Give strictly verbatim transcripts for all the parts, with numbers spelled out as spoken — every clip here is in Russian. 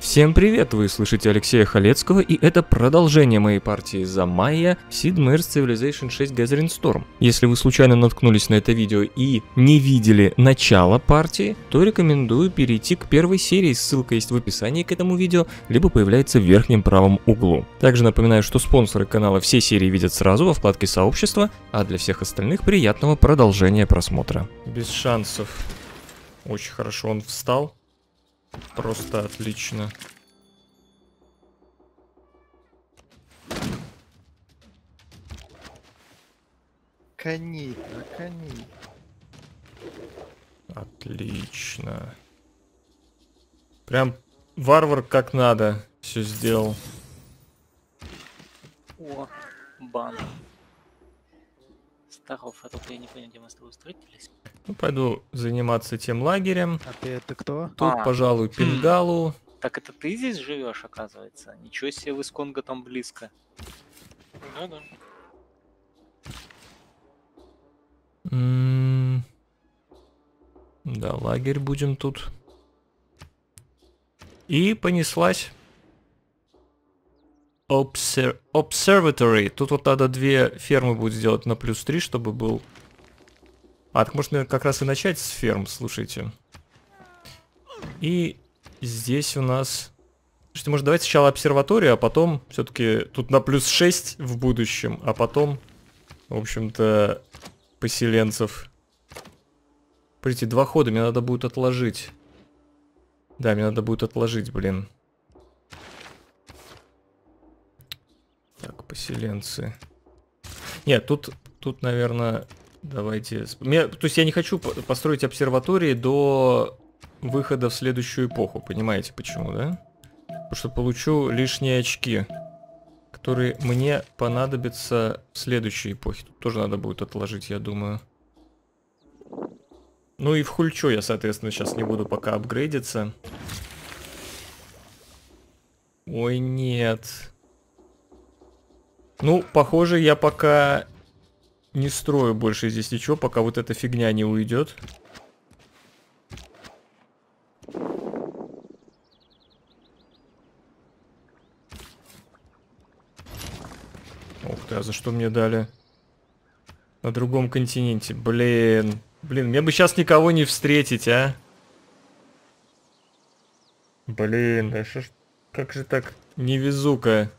Всем привет! Вы слышите Алексея Халецкого, и это продолжение моей партии за Майя Сидмерс Civilization шесть Gathering Storm. Если вы случайно наткнулись на это видео и не видели начало партии, то рекомендую перейти к первой серии, ссылка есть в описании к этому видео, либо появляется в верхнем правом углу. Также напоминаю, что спонсоры канала все серии видят сразу во вкладке сообщества, а для всех остальных приятного продолжения просмотра. Без шансов. Очень хорошо он встал. Просто отлично. Кони, а кони. Отлично. Прям варвар как надо все сделал. О, бан. Старов, а тут я не понял, где мы с тобой встретились. Ну, пойду заниматься тем лагерем. А ты это кто? Тут, а, пожалуй, Пингалу. Так это ты здесь живешь, оказывается? Ничего себе, в Исконга там близко. Да, да. М-м- да, лагерь будем тут. И понеслась. Обсер... Обсерватория. Тут вот надо две фермы будет сделать на плюс три, чтобы был... А, так можно как раз и начать с ферм, слушайте. И здесь у нас... Слушайте, может давайте сначала обсерваторию, а потом все-таки тут на плюс шесть в будущем, а потом, в общем-то, поселенцев. Прийти, два хода, мне надо будет отложить. Да, мне надо будет отложить, блин. Так, поселенцы. Нет, тут, тут, наверное... Давайте... Меня... То есть я не хочу построить обсерватории до выхода в следующую эпоху. Понимаете почему, да? Потому что получу лишние очки, которые мне понадобятся в следующей эпохе. Тут тоже надо будет отложить, я думаю. Ну и в Хульче я, соответственно, сейчас не буду пока апгрейдиться. Ой, нет. Ну, похоже, я пока... Не строю больше здесь ничего, пока вот эта фигня не уйдет. Ух ты, а за что мне дали? На другом континенте. Блин. Блин, мне бы сейчас никого не встретить, а? Блин, да что ж... Как же так невезука?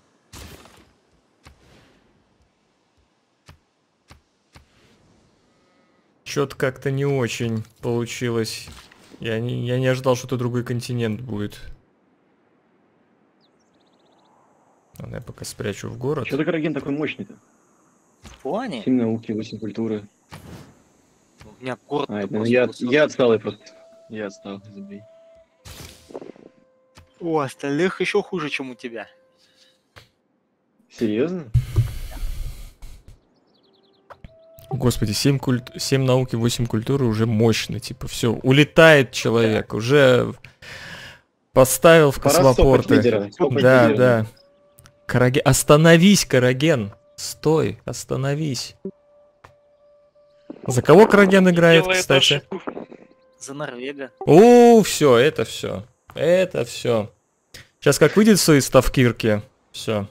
Чё-то как-то не очень получилось. Я не, я не ожидал, что это другой континент будет. Ладно, я пока спрячу в город. Чё ты, Карагин, такой мощный-то? В плане? семь науки, восемь культуры. У меня город... А, это, я, я отстал, я просто... Я отстал, забей. У остальных еще хуже, чем у тебя. Серьезно? Господи, семь культ... семь науки, восемь культуры уже мощно, типа, все, улетает человек, да. Уже поставил в космопорты. Да, лидера. Да. Караген, остановись, Караген, стой, остановись. За кого Караген играет, делает, кстати? Ошибку. За Норвега. О, все, это все, это все. Сейчас как выйдет свои ставкирки, все.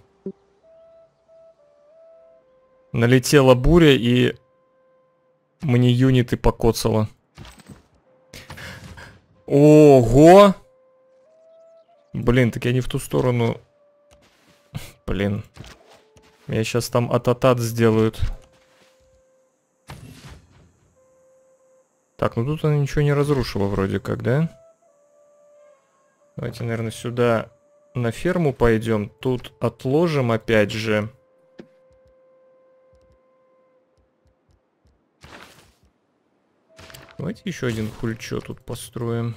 Налетела буря и... Мне юниты покоцало. Ого! Блин, так я не в ту сторону. Блин. Меня сейчас там ататат сделают. Так, ну тут она ничего не разрушила вроде как, да? Давайте, наверное, сюда на ферму пойдем. Тут отложим опять же. Давайте еще один Хульче тут построим.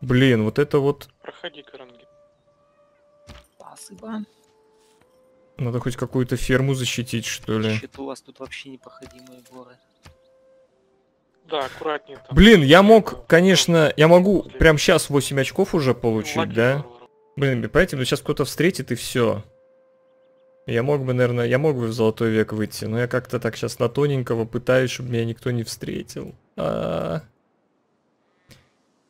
Блин, вот это вот... Проходи, Каранги. Спасибо. Надо хоть какую-то ферму защитить, что ли. Защит у вас тут вообще непроходимые горы. Да, аккуратнее там. Блин, я мог, конечно, я могу прямо сейчас восемь очков уже получить, Лаги, да? Блин, понимаете, ну сейчас кто-то встретит и все. Я мог бы, наверное, я мог бы в золотой век выйти, но я как-то так сейчас на тоненького пытаюсь, чтобы меня никто не встретил. А-а-а.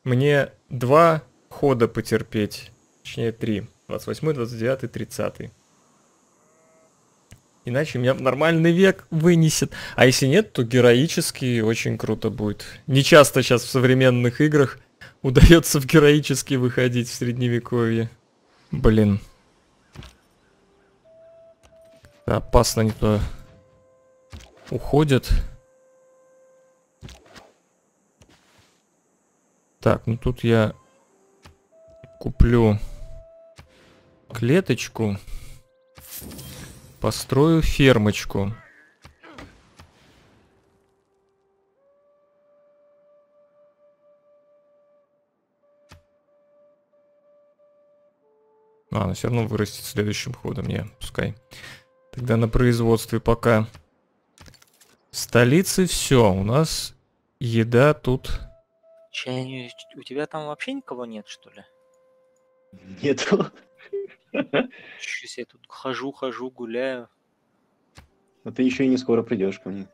Мне два хода потерпеть. Точнее, три. двадцать восьмой, двадцать девятый, тридцатый. Иначе меня нормальный век вынесет. А если нет, то героический очень круто будет. Не часто сейчас в современных играх удается в героический выходить в средневековье. Блин. Да, опасно, не то уходят. Так, ну тут я куплю клеточку. Построю фермочку. А, но все равно вырастет следующим ходом. Не, пускай. Тогда на производстве пока. В столице все. У нас еда тут... Че, у тебя там вообще никого нет, что ли? Нету. Сейчас я тут хожу, хожу, гуляю. Но ты еще и не скоро придешь ко мне.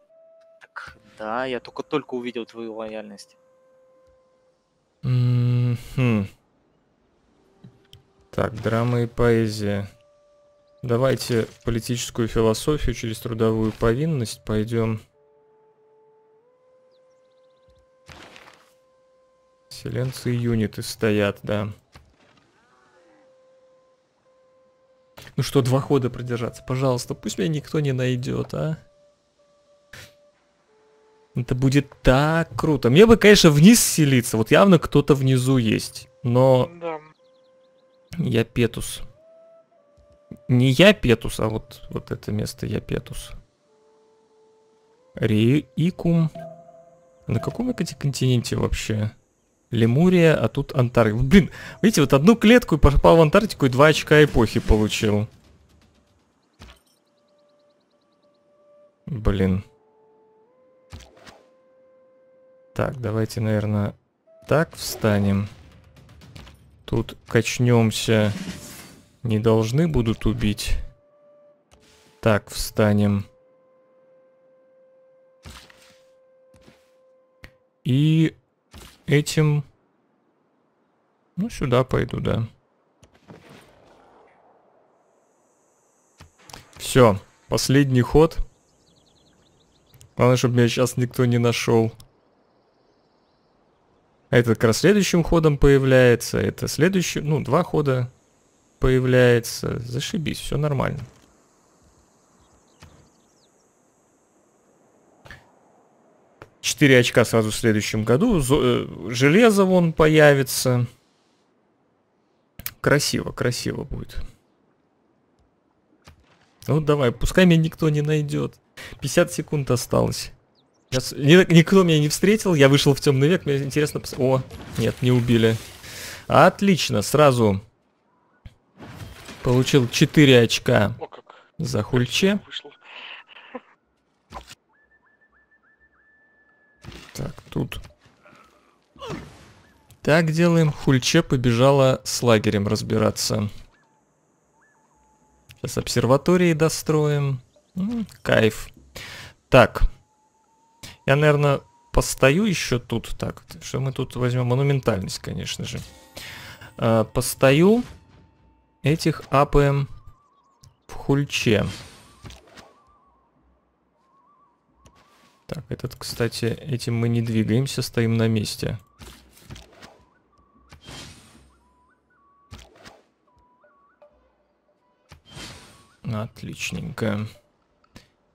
Так, да, я только-только увидел твою лояльность. Mm-hmm. Так, драма и поэзия. Давайте политическую философию через трудовую повинность пойдем. Селенцы и юниты стоят, да. Ну что, два хода продержаться, пожалуйста, пусть меня никто не найдет, а? Это будет так круто. Мне бы, конечно, вниз селиться, вот явно кто-то внизу есть, но... Да. Я Петус. Не я Петус, а вот, вот это место я Петус. Реикум. На каком это континенте вообще? Лемурия, а тут Антарктика. Блин, видите, вот одну клетку и попал в Антарктику, и два очка эпохи получил. Блин. Так, давайте, наверное, так встанем. Тут качнемся. Не должны будут убить. Так встанем. И... этим, ну, сюда пойду, да. Все, последний ход. Главное, чтобы меня сейчас никто не нашел. Это как раз следующим ходом появляется, это следующий, ну, два хода появляется. Зашибись, все нормально. четыре очка сразу в следующем году. Железо вон появится. Красиво, красиво будет. Ну давай, пускай меня никто не найдет. пятьдесят секунд осталось. Сейчас никто меня не встретил, я вышел в темный век. Мне интересно... Пос... О, нет, не убили. Отлично, сразу получил четыре очка за Хульче. Так, тут. Так делаем. Хульче побежала с лагерем разбираться. Сейчас обсерватории достроим. М-м, кайф. Так. Я, наверное, постою еще тут. Так, что мы тут возьмем? Монументальность, конечно же. А, постою. Этих апаем в Хульче. Так, этот, кстати, этим мы не двигаемся, стоим на месте. Отличненько.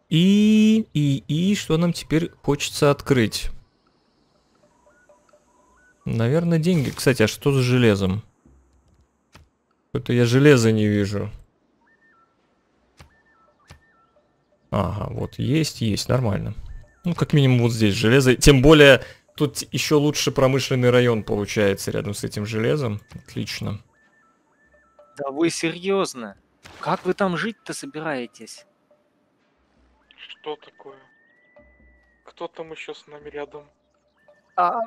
И, и, и, что нам теперь хочется открыть? Наверное, деньги. Кстати, а что за железом? Что-то я железа не вижу. Ага, вот есть, есть, нормально. Ну, как минимум, вот здесь железо. Тем более, тут еще лучше промышленный район получается рядом с этим железом. Отлично. Да вы серьезно? Как вы там жить-то собираетесь? Что такое? Кто там еще с нами рядом? А,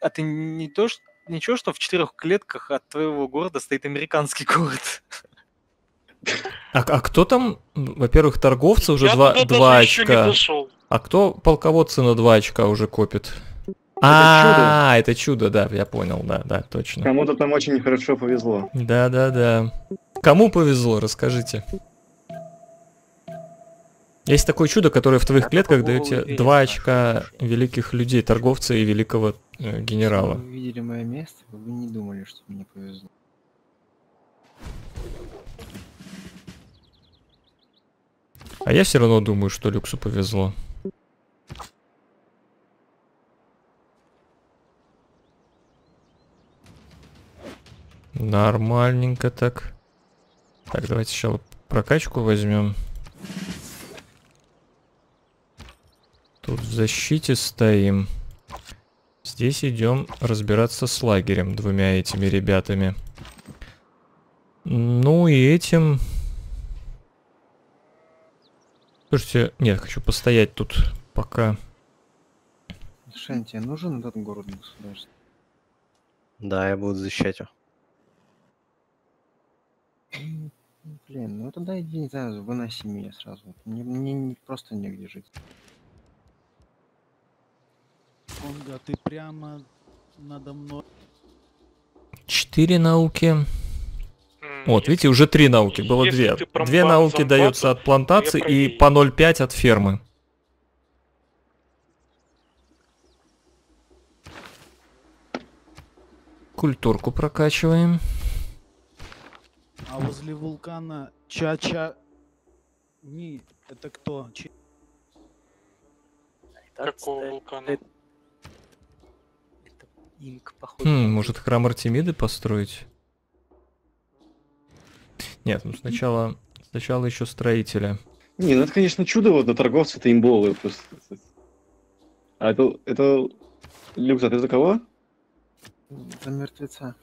а ты не то, что, ничего, что в четырех клетках от твоего города стоит американский город? А, а кто там? Во-первых, торговцы уже два очка. А кто полководцы на два очка уже копит? А, это чудо, да, я понял, да, да, точно. Кому-то там очень хорошо повезло. Да, да, да. Кому повезло, расскажите. Есть такое чудо, которое в твоих клетках дает тебе два очка великих людей, торговца и великого генерала. Если вы видели мое место, вы не думали, что мне повезло. А я все равно думаю, что Люксу повезло. Нормальненько так. Так, давайте сначала прокачку возьмем. Тут в защите стоим. Здесь идем разбираться с лагерем, двумя этими ребятами. Ну и этим... Слушайте, нет, хочу постоять тут пока. Шэн, тебе нужен этот город государственный? Да, я буду защищать его. Блин, ну тогда иди, не знаю, выноси меня сразу. Мне, мне просто негде жить. Конго, ты прямо надо мной. Четыре науки. Вот, если, видите, уже три науки, было две. Две науки дается от плантации и по ноль пять от фермы. Культурку прокачиваем. А возле вулкана Ча-Ча... Ни, это кто? Ч... Какого это... вулкана? Это... Это инк, походу. Хм, может, храм Артемиды построить? Нет, ну сначала, сначала еще строителя. Не, ну это, конечно, чудо, вот, но торговцы-то имбовые просто. А это, это... Люкс, а ты за кого? За мертвеца.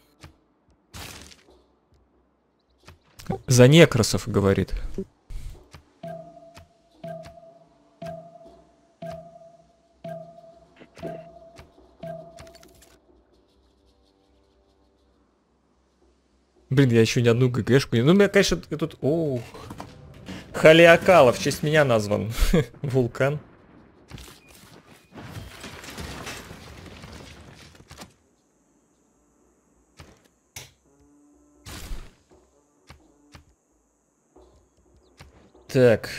За некросов, говорит. Блин, я еще ни одну ГГшку не... Ну, у меня, конечно, тут... О, Халиакалов, в честь меня назван. Вулкан. Так.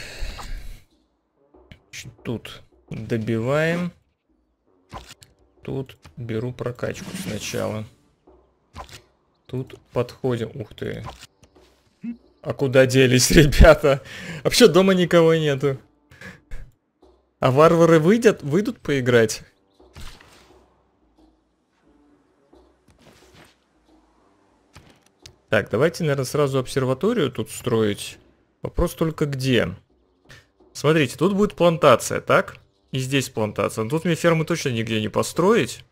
Тут добиваем. Тут беру прокачку сначала. Тут подходим. Ух ты. А куда делись, ребята? Вообще дома никого нету. А варвары выйдут, выйдут поиграть? Так, давайте, наверное, сразу обсерваторию тут строить. Вопрос только где. Смотрите, тут будет плантация, так? И здесь плантация. Но тут мне фермы точно нигде не построить.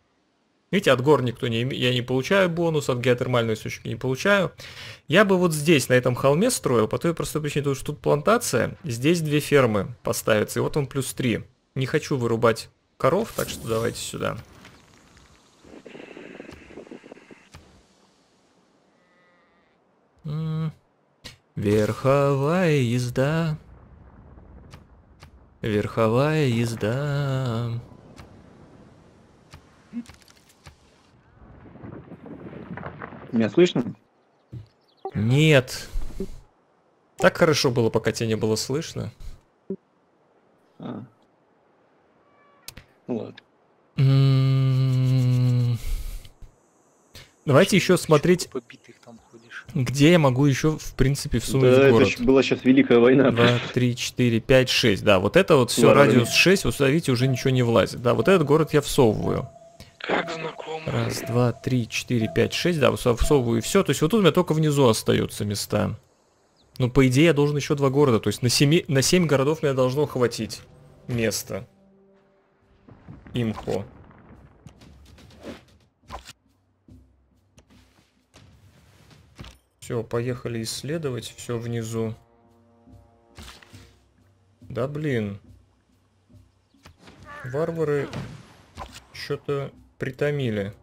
Видите, от гор никто не... Я не получаю бонус, от геотермальной источника не получаю. Я бы вот здесь, на этом холме строил, по той простой причине, что тут плантация, здесь две фермы поставятся, и вот он плюс три. Не хочу вырубать коров, так что давайте сюда. Верховая езда. Верховая езда. Меня слышно? Нет. Так хорошо было, пока тебя не было слышно. А. Ну, ладно. М-м-м. Давайте еще смотреть, где я могу еще, в принципе, всунуть да, город. Это была сейчас Великая война. два, три, четыре, пять, шесть. Да, вот это вот все, ладно, радиус шесть, вот сюда, видите, уже ничего не влазит. Да, вот этот город я всовываю. Как знакомо. Раз, два, три, четыре, пять, шесть. Да, всовываю и все. То есть вот тут у меня только внизу остаются места. Ну, по идее, я должен еще два города. То есть на семь, на семь городов мне должно хватить места. Имхо. Все, поехали исследовать все внизу. Да, блин. Варвары что-то... притомили.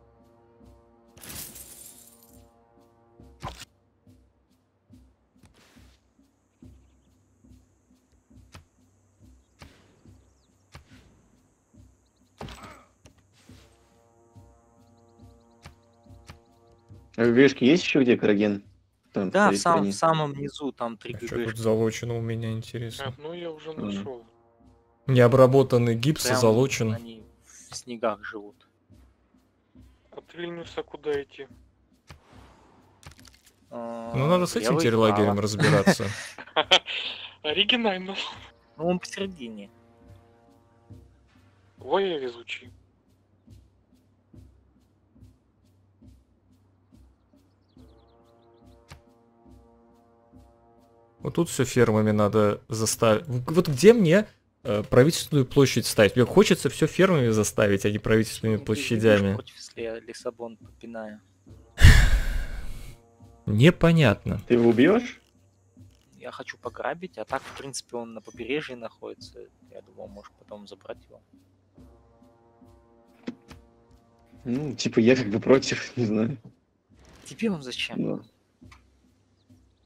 Вышки есть еще где, Карагин? Там, да, в, сам, в самом низу, там три гигашки. Что тут залочено у меня, интересно? А, ну, я уже нашел. Необработанный гипс залочен. Они в снегах живут. От Вильнюса куда идти? Ну, надо с этим терлагерем разбираться. Оригинально. Ну, он посередине. Ой, я везучий. Вот тут все фермами надо заставить. Вот где мне э, правительственную площадь ставить? Мне хочется все фермами заставить, а не правительственными площадями. Лиссабон попинаю. Непонятно. Ты его убьешь? Я хочу пограбить, а так, в принципе, он на побережье находится. Я думал, может потом забрать его. Ну, типа, я как бы против, не знаю. Тебе он зачем? Но.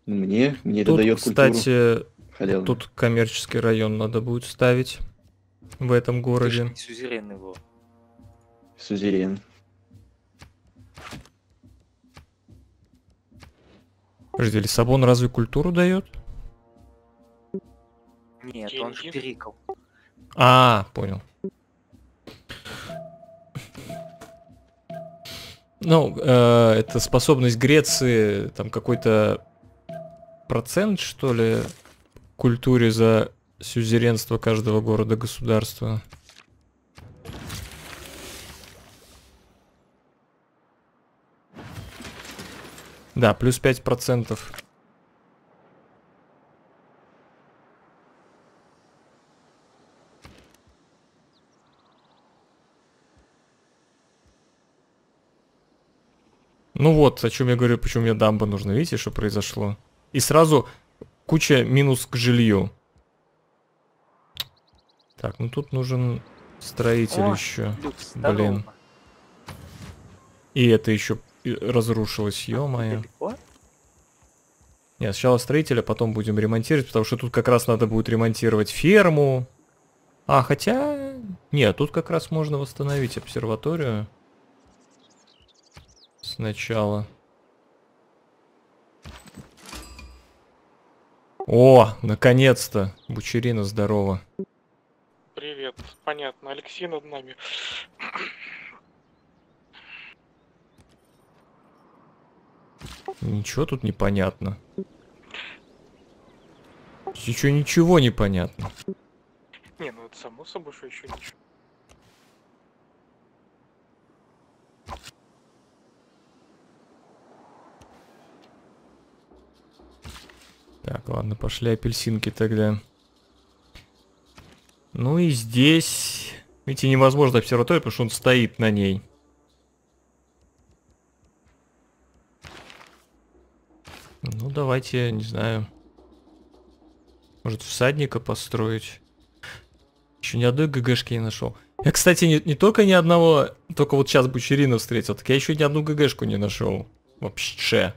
Мне? Мне это дает культуру. Кстати, халявную. Тут коммерческий район надо будет ставить в этом городе. Сюзерен его. Сюзерен. Подожди, Лиссабон разве культуру дает? Нет, он же перикл. А, понял. Ну, э, это способность Греции, там какой-то процент, что ли, культуре за сюзеренство каждого города-государства. Да, плюс пять процентов. Ну вот, о чем я говорю, почему мне дамба нужна. Видите, что произошло? И сразу куча минус к жилью. Так, ну тут нужен строитель о, еще. Люкс, блин. Здорово. И это еще разрушилось, ё-моё. Нет, сначала строителя, потом будем ремонтировать, потому что тут как раз надо будет ремонтировать ферму. А, хотя... Нет, тут как раз можно восстановить обсерваторию. Сначала. О, наконец-то! Бучерина, здорово. Привет, понятно, Алексей над нами. Ничего тут непонятно. Еще ничего не понятно. Не, ну это само собой, что еще ничего. Так, ладно, пошли апельсинки тогда. Ну и здесь... Видите, невозможно обсерваторию, потому что он стоит на ней. Ну, давайте, не знаю, может, всадника построить. Еще ни одной ГГшки не нашел. Я, кстати, не, не только ни одного, только вот сейчас Бучерина встретил, так я еще ни одну ГГшку не нашел. Вообще.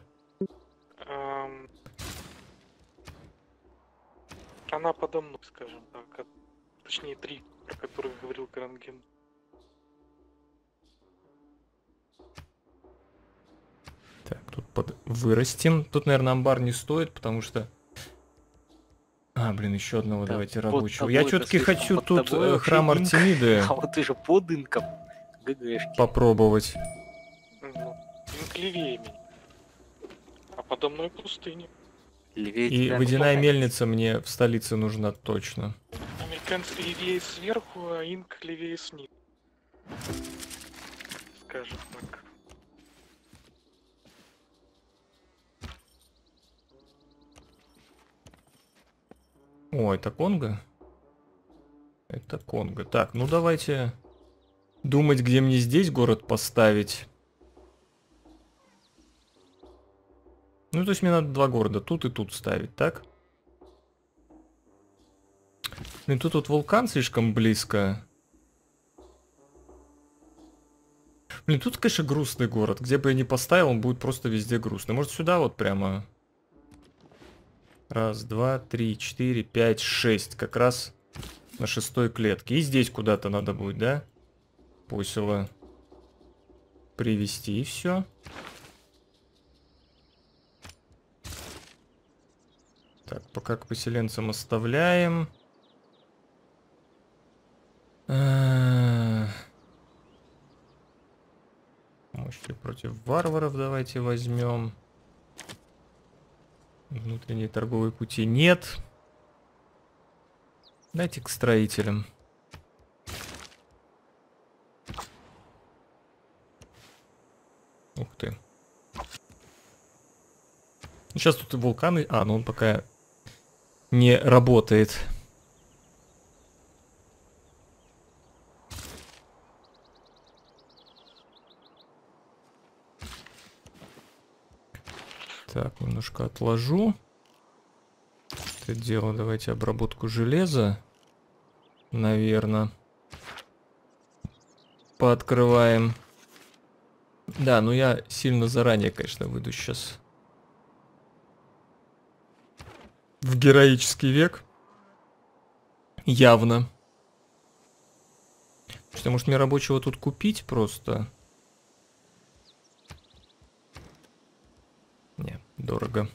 Она подо мной, скажем так. Точнее, три, про которые говорил Карангин. Так, тут под... вырастим. Тут, наверное, амбар не стоит, потому что... А, блин, еще одного да, давайте рабочего. Тобой, я все-таки хочу тут храм Артемиды. А вот ты же под инком. ГГшки. Попробовать. Ну, инк левее меня. А подо мной пустыня. Левее и водяная мельница мне в столице нужна точно. Американцы левее сверху, а инк левее снизу. Скажем так. О, это Конго? Это Конго. Так, ну давайте думать, где мне здесь город поставить. Ну, то есть мне надо два города, тут и тут ставить, так? Ну и тут вот вулкан слишком близко. Блин, тут, конечно, грустный город. Где бы я ни поставил, он будет просто везде грустный. Может, сюда вот прямо... Раз, два, три, четыре, пять, шесть. Как раз на шестой клетке. И здесь куда-то надо будет, да? Посело привести и все. Так, пока к поселенцам оставляем. Мощи против варваров давайте возьмем. Внутренние торговые пути нет. Дайте к строителям. Ух ты. Сейчас тут и вулканы. А, ну он пока не работает. Так, немножко отложу это дело. Давайте обработку железа, наверное, пооткрываем. Да, ну я сильно заранее, конечно, выйду сейчас в героический век. Явно. Что, может, мне рабочего тут купить просто? Не, дорого.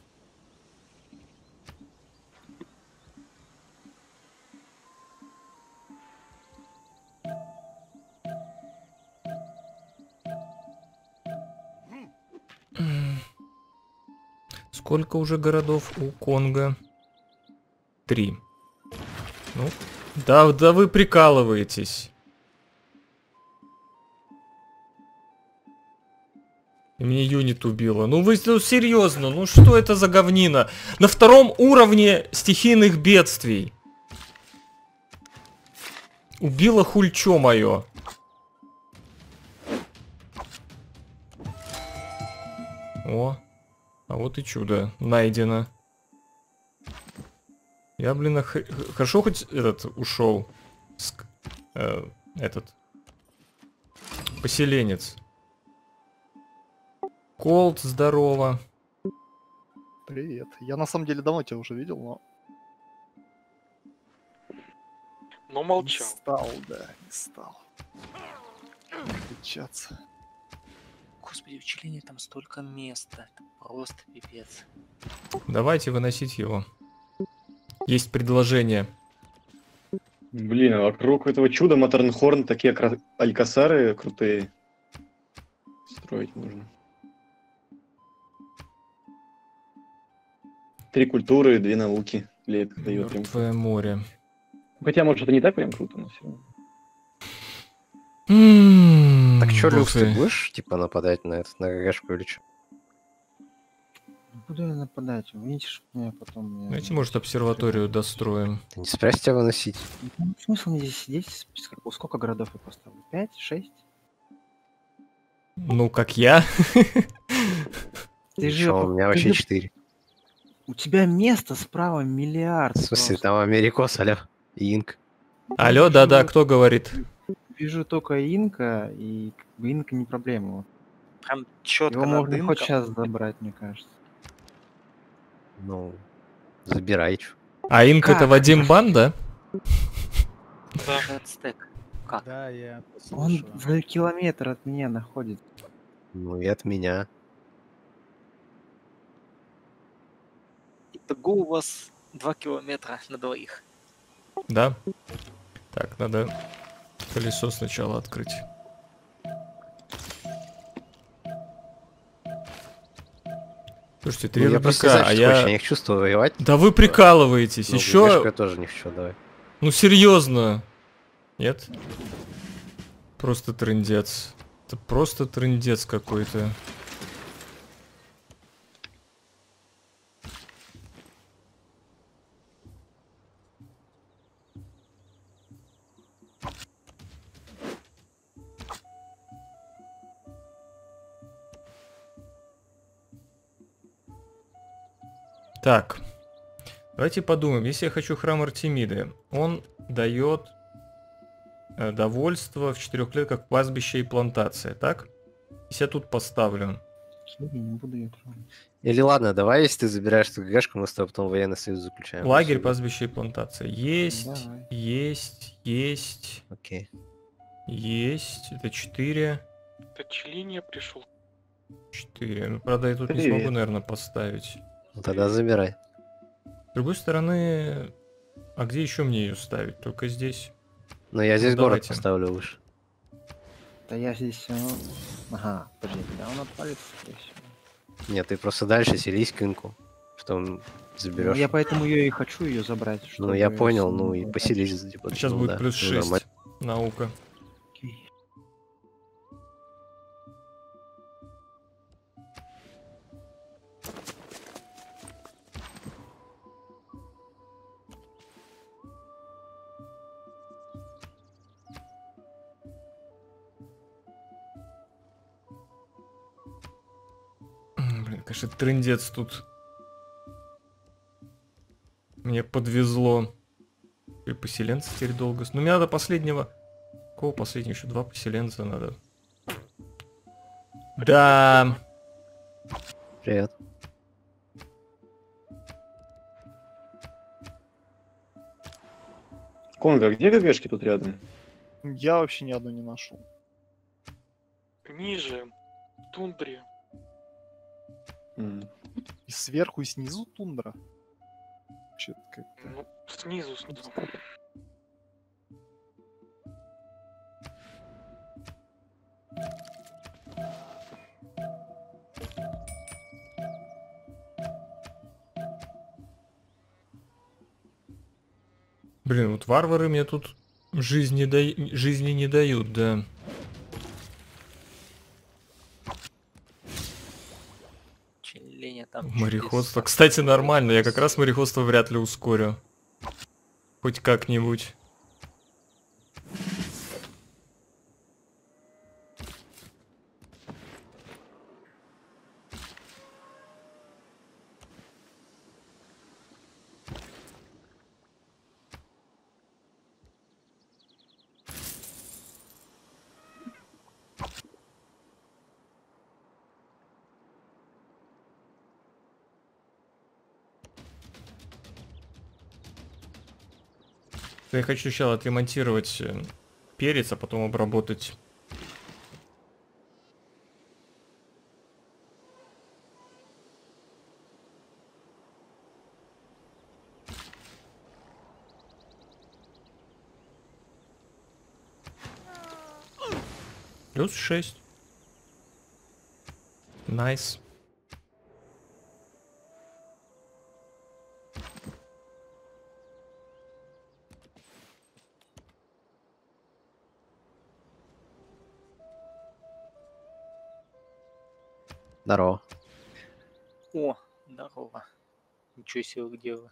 Сколько уже городов у Конго? Три. Ну, да, да вы прикалываетесь. Мне юнит убило. Ну вы, ну, серьезно, ну что это за говнина? На втором уровне стихийных бедствий. Убило хульчо мое. О, а вот и чудо найдено. Я, блин, ох... хорошо хоть этот ушел. Ск... Э, этот. Поселенец. Колд, здорово. Привет. Я на самом деле давно тебя уже видел, но... Но молчал. Не стал, да, не стал. Отличаться. Господи, в Челине там столько места. Это просто пипец. Давайте выносить его. Есть предложение. Блин, а вокруг этого чуда Матернхорн такие алькасары крутые. Строить можно. Три культуры, две науки. Мертвое море. Хотя, может, это не так прям круто, но все. Mm-hmm. Так что, Люкс, ты будешь типа нападать на этот, на ГГшку или что? Буду я нападать, увидишь меня потом. Давайте, я... может, обсерваторию достроим. Ты не спрячься выносить. Ну, смысл мне здесь сидеть? Сколько городов я поставлю? Пять? Шесть? Ну, как я. Ты же... У меня вообще четыре. У тебя место справа миллиард. В смысле, там Америкос, алё, Инк. Алло, да-да, кто говорит? Вижу только Инка, и Инка не проблема. Прям четко. Его можно хоть сейчас забрать, мне кажется. Ну, забирай. А Инк это Вадим Банда? Да. Как? Да, я он за километр от меня находит. Ну и от меня. Итого у вас два километра на двоих. Да. Так, надо колесо сначала открыть. Слушайте, три ну, рубика, а я... Я их чувствую воевать. Да вы прикалываетесь, ну, еще... Я тоже не хочу, давай. Ну серьезно. Нет? Просто трындец. Это просто трындец какой-то. Так, давайте подумаем, если я хочу храм Артемиды, он дает довольство в четырех клетках пастбища и плантация, так? Если я тут поставлю. Или ладно, давай, если ты забираешь эту ГГшку, мы с тобой потом военный союз заключаем. Лагерь, пастбище и плантация. Есть, давай. есть, есть. Окей. Есть, это четыре. Это Челиния пришел. четыре. Ну, правда, я тут Привет. не смогу, наверное, поставить. Тогда забирай. С другой стороны, а где еще мне ее ставить? Только здесь. Но я здесь ну, город поставлю выше. Да я здесь... Ага, подожди, да он отпалится? Нет, ты просто дальше селись к инку, что он заберешь. Ну, я поэтому ее и хочу ее забрать. Ну я понял, ну и поселись. Типа, сейчас ну, будет да, плюс шесть. Нормально. Наука. Конечно, трындец тут. Мне подвезло. И поселенцы теперь долго. Но мне надо последнего. Кого последнего? Еще два поселенца надо. Да. Привет. Конго, где ГГшки тут рядом? Я вообще ни одну не нашел. Ниже. В тундре. Mm. И сверху, и снизу тундра. Ну, снизу, снизу. Блин, вот варвары мне тут жизни, да... жизни не дают, да. Мореходство. Кстати, нормально. Я как раз мореходство вряд ли ускорю. Хоть как-нибудь. Я хочу сначала отремонтировать перец, а потом обработать. Плюс шесть. Найс. Здорово. О, здорово. Ничего себе, где вы?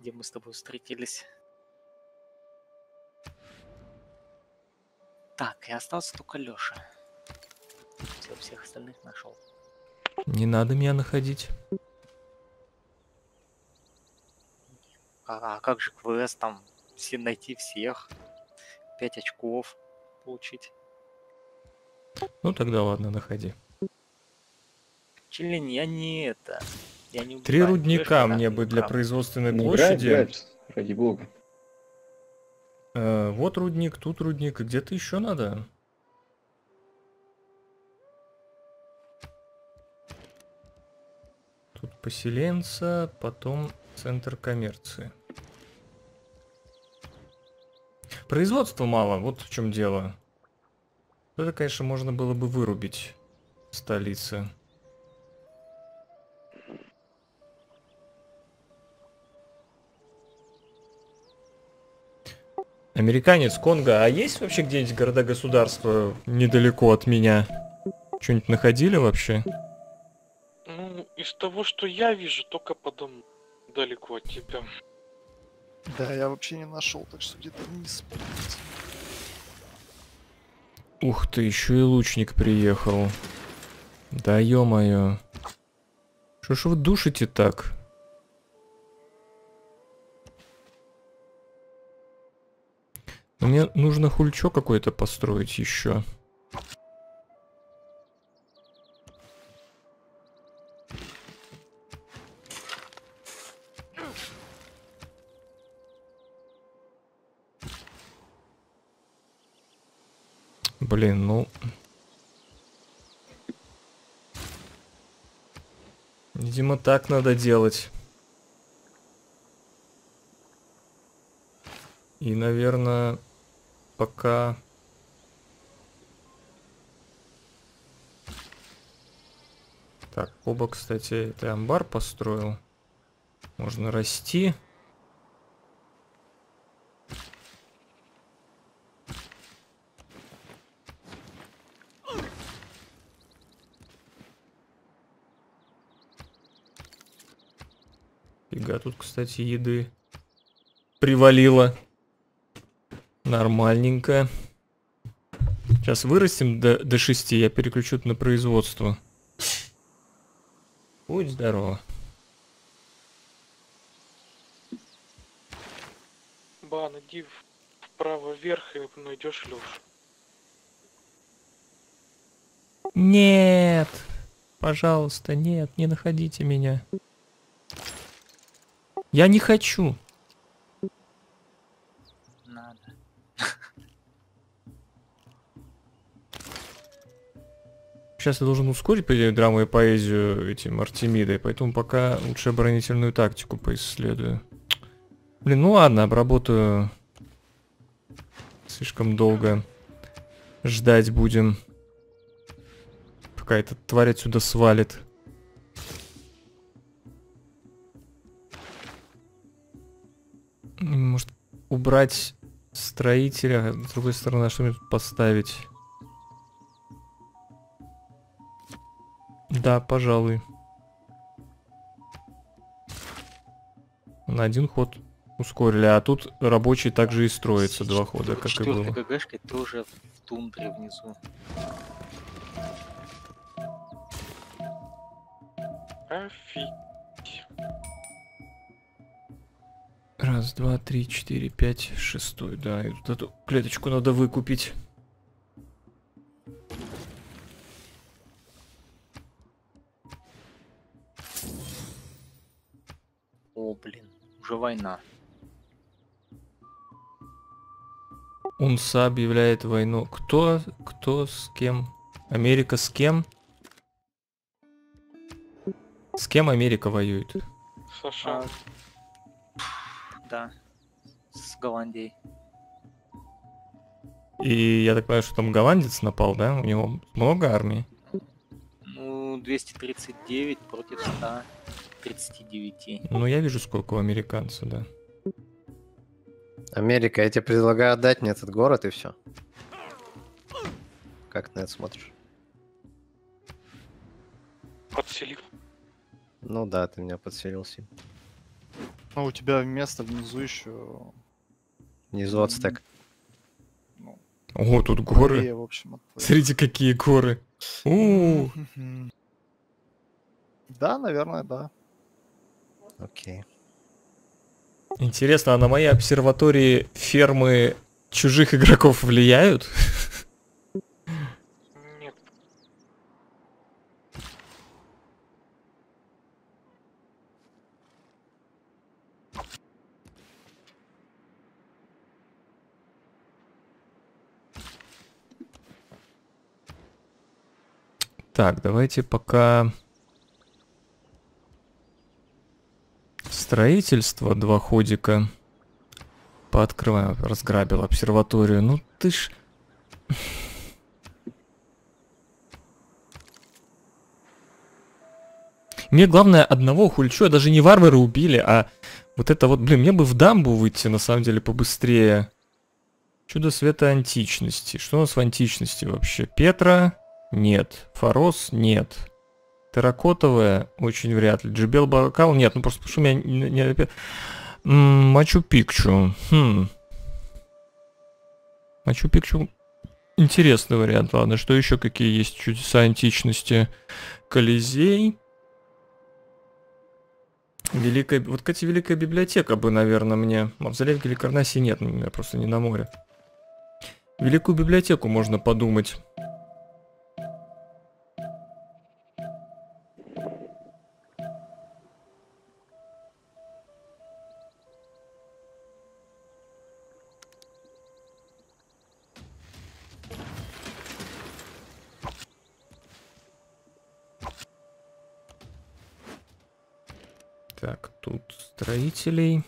Где мы с тобой встретились? Так, и остался только Лёша. Все, всех остальных нашел. Не надо меня находить. А, а как же квест там? Все найти всех. Пять очков получить. Ну тогда ладно, находи. Член, я не это. Я не Три рудника мне бы для производственной не площади. Играй, играй, ради бога. Э, вот рудник, тут рудник, и где-то еще надо. Тут поселенца, потом центр коммерции. Производства мало, вот в чем дело. Это, конечно, можно было бы вырубить в столице. Американец, Конго, а есть вообще где-нибудь города-государства недалеко от меня? Что-нибудь находили вообще? Ну, из того, что я вижу, только потом далеко от тебя. Да, я вообще не нашел, так что где-то не спать. Ух ты, еще и лучник приехал. Да ё-моё. Что ж вы душите так? Мне нужно хульчо какое-то построить еще. Блин, ну... Видимо, так надо делать. И, наверное, пока... Так, оба, кстати, это амбар построил. Можно расти. Фига, тут, кстати, еды привалило. Нормальненько. Сейчас вырастим до, до шести, я переключу на производство. Будь здорово. Бан, иди вправо вверх и найдешь Лёш. Нет, пожалуйста, нет, не находите меня. Я не хочу. Надо. Сейчас я должен ускорить драму и поэзию этим Артемидой, поэтому пока лучше оборонительную тактику поисследую. Блин, ну ладно, обработаю. Слишком долго ждать будем, пока эта тварь отсюда свалит. Может, убрать строителя? С другой стороны, что мне тут поставить? Да, пожалуй. На один ход ускорили, а тут рабочий также и строится, два хода, как и было. ГГшкой тоже в тундре внизу. Офигеть. Раз, два, три, четыре, пять, шестой, да, и тут эту клеточку надо выкупить. О, блин. Уже война. УНСА объявляет войну. Кто? Кто с кем? Америка с кем? С кем Америка воюет? США. А, да. С Голландией. И я так понимаю, что там голландец напал, да? У него много армии? Ну, двести тридцать девять против ста. тридцати девяти. Ну, я вижу, сколько у американцев, да. Америка, я тебе предлагаю отдать мне этот город и все. Как ты на это смотришь? Подселил. Ну да, ты меня подселил, Сим. Ну, у тебя место внизу еще... Внизу отстек. Ну, о, тут горы. Мария, в общем, смотрите, какие горы. У-у-у. Да, наверное, да. Окей. Okay. Интересно, а на моей обсерватории фермы чужих игроков влияют? Нет. Так, давайте пока... Строительство, два ходика. Пооткрываю, разграбил обсерваторию. Ну ты ж... Мне главное одного хульчу, даже не варвары убили, а вот это вот, блин, мне бы в дамбу выйти, на самом деле, побыстрее. Чудо света античности. Что у нас в античности вообще? Петра? Нет. Форос? Нет. Терракотовая? Очень вряд ли. Джебел Баракал? Нет, ну просто потому что у меня не... не... Мачу-Пикчу. Хм. Мачу-Пикчу. Интересный вариант. Ладно, что еще какие есть чудеса античности? Колизей. Великая... Вот, кстати, Великая библиотека бы, наверное, мне... Мавзолей в Геликарнасе нет, у меня просто не на море. Великую библиотеку можно подумать. Так, тут строителей.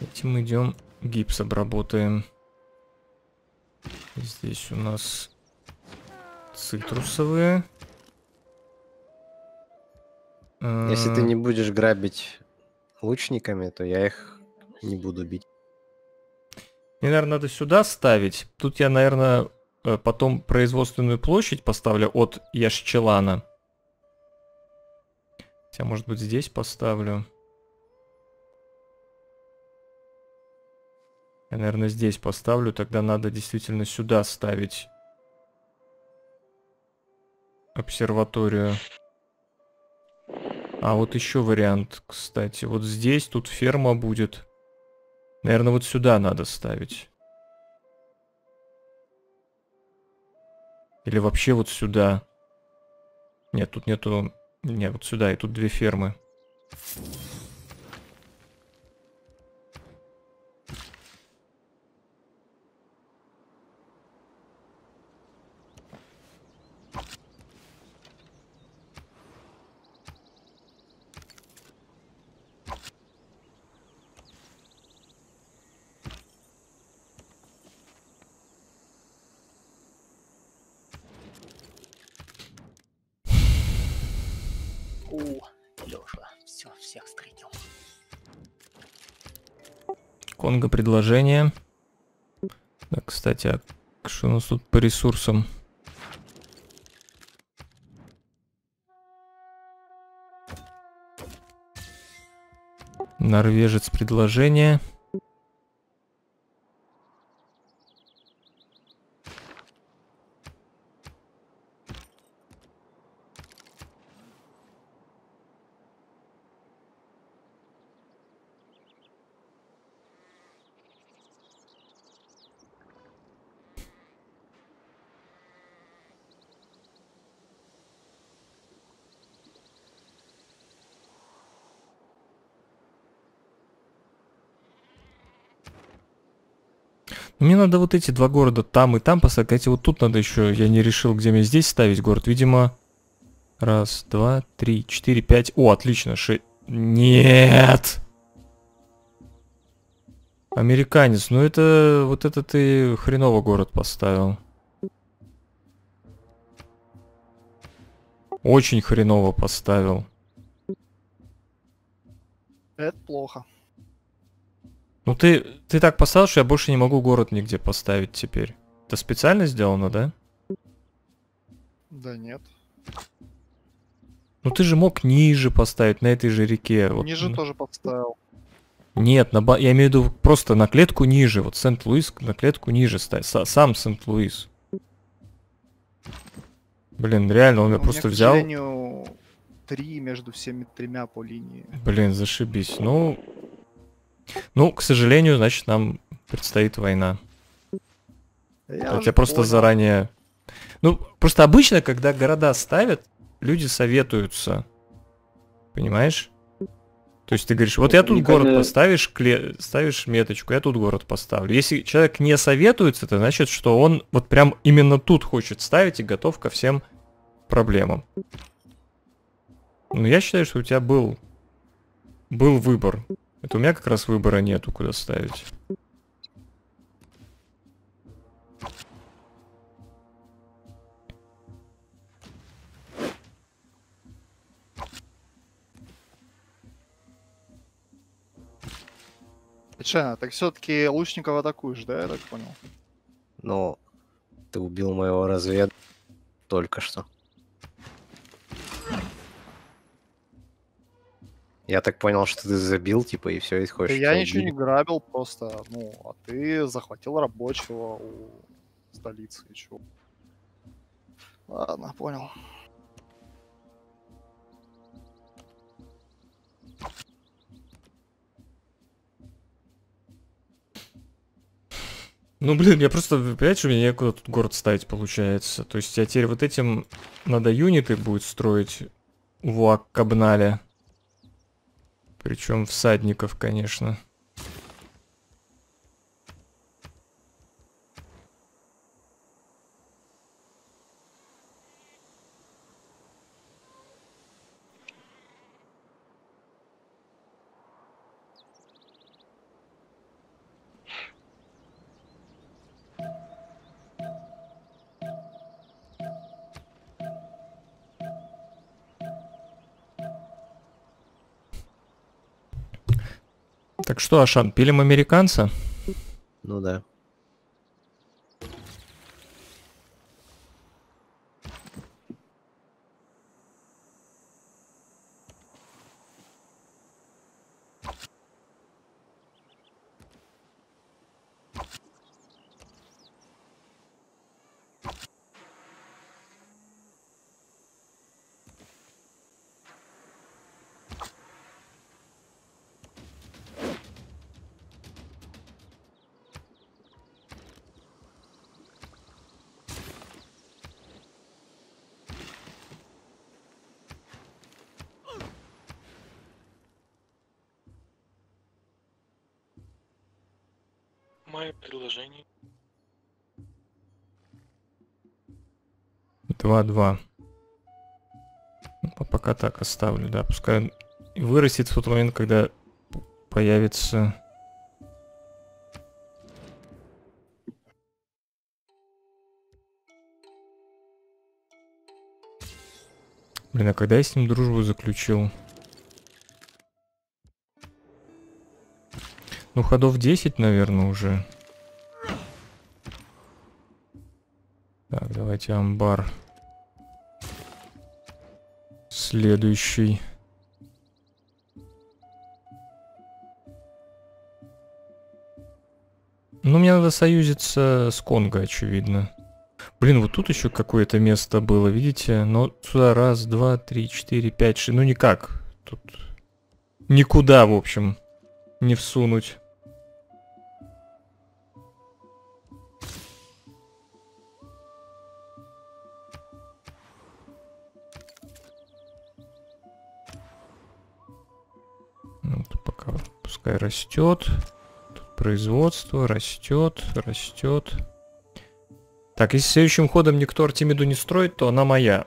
Этим идем гипс обработаем. Здесь у нас цитрусовые. Если ты не будешь грабить лучниками, то я их не буду бить. Мне, наверное, надо сюда ставить. Тут я, наверное, потом производственную площадь поставлю от Яшчелана. Хотя, может быть, здесь поставлю. Я, наверное, здесь поставлю. Тогда надо действительно сюда ставить обсерваторию. А вот еще вариант, кстати. Вот здесь тут ферма будет. Наверное, вот сюда надо ставить. Или вообще вот сюда. Нет, тут нету... Нет, вот сюда. И тут две фермы. Конго предложение. Да, кстати, а что у нас тут по ресурсам? Норвежец предложение. Мне надо вот эти два города там и там поставить. Кстати, вот тут надо еще... Я не решил, где мне здесь ставить город. Видимо... Раз, два, три, четыре, пять... О, отлично, шесть... Нет! Американец. Ну это... Вот это ты хреново город поставил. Очень хреново поставил. Это плохо. Ну ты, ты так поставил, что я больше не могу город нигде поставить теперь. Это специально сделано, да? Да нет. Ну ты же мог ниже поставить, на этой же реке. Ниже вот. Тоже поставил. Нет, на ба... я имею в виду просто на клетку ниже. Вот Сент-Луис на клетку ниже ставить. Сам Сент-Луис. Блин, реально, он меня просто взял. К сожалению, три между всеми тремя по линии. Блин, зашибись. Ну... Ну, к сожалению, значит, нам предстоит война. Я, вот я просто понял. Заранее... Ну, просто обычно, когда города ставят, люди советуются. Понимаешь? То есть ты говоришь, вот я тут никогда... город поставишь, кле... ставишь меточку, я тут город поставлю. Если человек не советуется, это значит, что он вот прям именно тут хочет ставить и готов ко всем проблемам. Но я считаю, что у тебя был, был выбор. Это у меня как раз выбора нету, куда ставить. Шэн, так все-таки лучников атакуешь, да, я так понял? Ну, ты убил моего развед только что. Я так понял, что ты забил, типа, и все, и хочешь... Я ничего не грабил просто, ну, а ты захватил рабочего у столицы, и чего. Ладно, понял. Ну, блин, я просто, понимаете, что мне некуда тут город ставить получается. То есть я теперь вот этим надо юниты будет строить в Ак-кабнале. Причем всадников, конечно. Так что, Ашан, пилим американца? Ну да. Предложение два-два. Пока так оставлю, да. Пускай вырастет в тот момент, когда появится блин, а когда я с ним дружбу заключил? Ну, ходов десять, наверное, уже. Так, давайте амбар. Следующий. Ну, мне надо союзиться с Конго, очевидно. Блин, вот тут еще какое-то место было, видите? Но сюда раз, два, три, четыре, пять, шесть. Ну, никак. Тут никуда, в общем, не всунуть. Пускай растет. Тут производство растет, растет. Так, если следующим ходом никто Артемиду не строит, то она моя.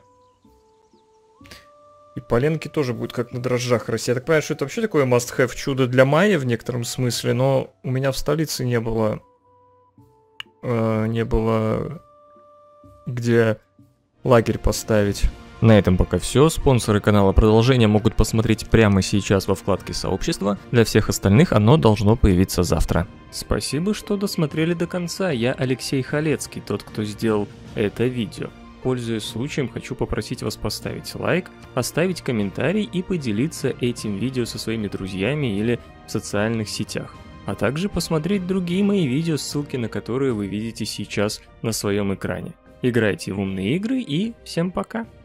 И поленки тоже будет как на дрожжах расти. Я так понимаю, что это вообще такое must-have чудо для Майи в некотором смысле, но у меня в столице не было... Э, не было... где лагерь поставить. На этом пока все. Спонсоры канала продолжения могут посмотреть прямо сейчас во вкладке «Сообщество». Для всех остальных оно должно появиться завтра. Спасибо, что досмотрели до конца. Я Алексей Халецкий, тот, кто сделал это видео. Пользуясь случаем, хочу попросить вас поставить лайк, оставить комментарий и поделиться этим видео со своими друзьями или в социальных сетях. А также посмотреть другие мои видео, ссылки на которые вы видите сейчас на своем экране. Играйте в умные игры и всем пока!